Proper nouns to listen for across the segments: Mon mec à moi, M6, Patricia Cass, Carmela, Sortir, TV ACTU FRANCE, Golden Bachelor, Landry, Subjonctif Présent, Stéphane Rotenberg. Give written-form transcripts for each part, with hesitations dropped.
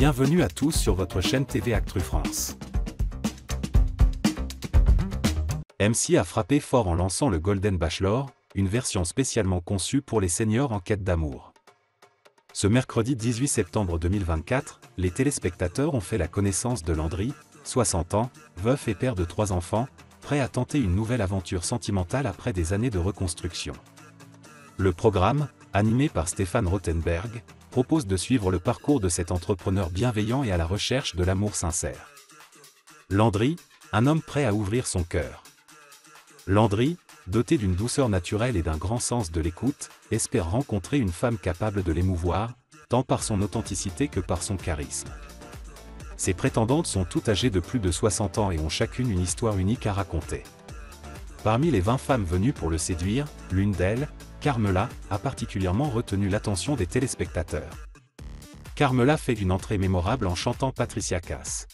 Bienvenue à tous sur votre chaîne TV ACTU France. M6 a frappé fort en lançant le Golden Bachelor, une version spécialement conçue pour les seniors en quête d'amour. Ce mercredi 18 septembre 2024, les téléspectateurs ont fait la connaissance de Landry, 60 ans, veuf et père de 3 enfants, prêt à tenter une nouvelle aventure sentimentale après des années de reconstruction. Le programme, animé par Stéphane Rotenberg, propose de suivre le parcours de cet entrepreneur bienveillant et à la recherche de l'amour sincère. Landry, un homme prêt à ouvrir son cœur. Landry, doté d'une douceur naturelle et d'un grand sens de l'écoute, espère rencontrer une femme capable de l'émouvoir, tant par son authenticité que par son charisme. Ses prétendantes sont toutes âgées de plus de 60 ans et ont chacune une histoire unique à raconter. Parmi les 20 femmes venues pour le séduire, l'une d'elles, Carmela, a particulièrement retenu l'attention des téléspectateurs. Carmela fait une entrée mémorable en chantant Patricia Cass.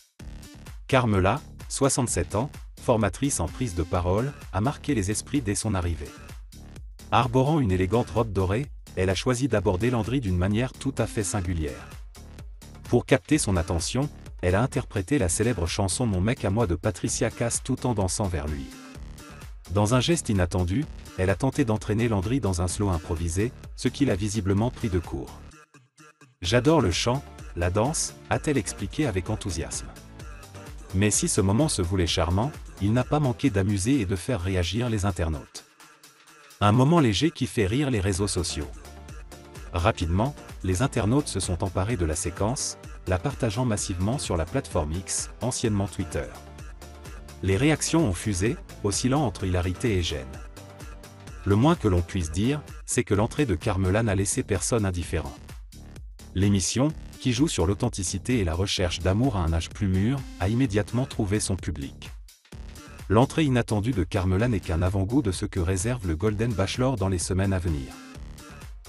Carmela, 67 ans, formatrice en prise de parole, a marqué les esprits dès son arrivée. Arborant une élégante robe dorée, elle a choisi d'aborder Landry d'une manière tout à fait singulière. Pour capter son attention, elle a interprété la célèbre chanson Mon mec à moi de Patricia Cass tout en dansant vers lui. Dans un geste inattendu, elle a tenté d'entraîner Landry dans un slow improvisé, ce qui l'a visiblement pris de court. « J'adore le chant, la danse », a-t-elle expliqué avec enthousiasme. Mais si ce moment se voulait charmant, il n'a pas manqué d'amuser et de faire réagir les internautes. Un moment léger qui fait rire les réseaux sociaux. Rapidement, les internautes se sont emparés de la séquence, la partageant massivement sur la plateforme X, anciennement Twitter. Les réactions ont fusé, oscillant entre hilarité et gêne. Le moins que l'on puisse dire, c'est que l'entrée de Carmela n'a laissé personne indifférent. L'émission, qui joue sur l'authenticité et la recherche d'amour à un âge plus mûr, a immédiatement trouvé son public. L'entrée inattendue de Carmela n'est qu'un avant-goût de ce que réserve le Golden Bachelor dans les semaines à venir.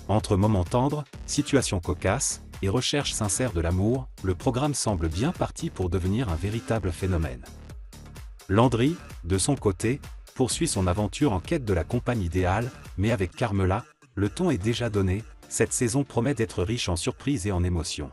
Entre moments tendres, situations cocasses et recherche sincère de l'amour, le programme semble bien parti pour devenir un véritable phénomène. Landry, de son côté, poursuit son aventure en quête de la compagne idéale, mais avec Carmela, le ton est déjà donné, cette saison promet d'être riche en surprises et en émotions.